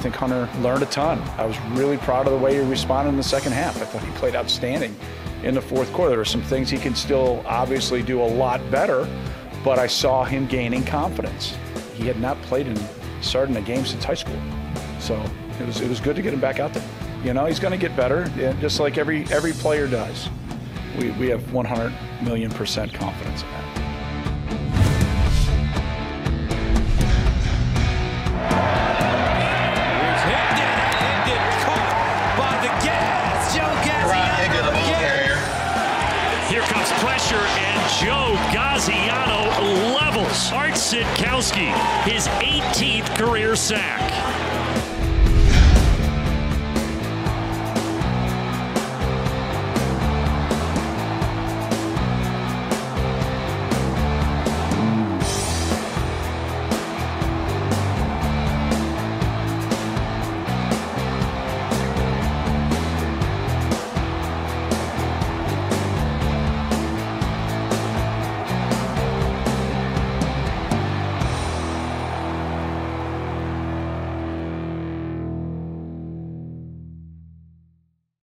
think Hunter learned a ton. I was really proud of the way he responded in the second half. I thought he played outstanding in the fourth quarter. There are some things he can still obviously do a lot better, but I saw him gaining confidence. He had not played in Sardinia games since high school, so it was good to get him back out there. You know, he's going to get better, just like every player does. We have 100,000,000% confidence in that. Here comes pressure, and Joe Gaziano levels Art Sitkowski, his 18th career sack.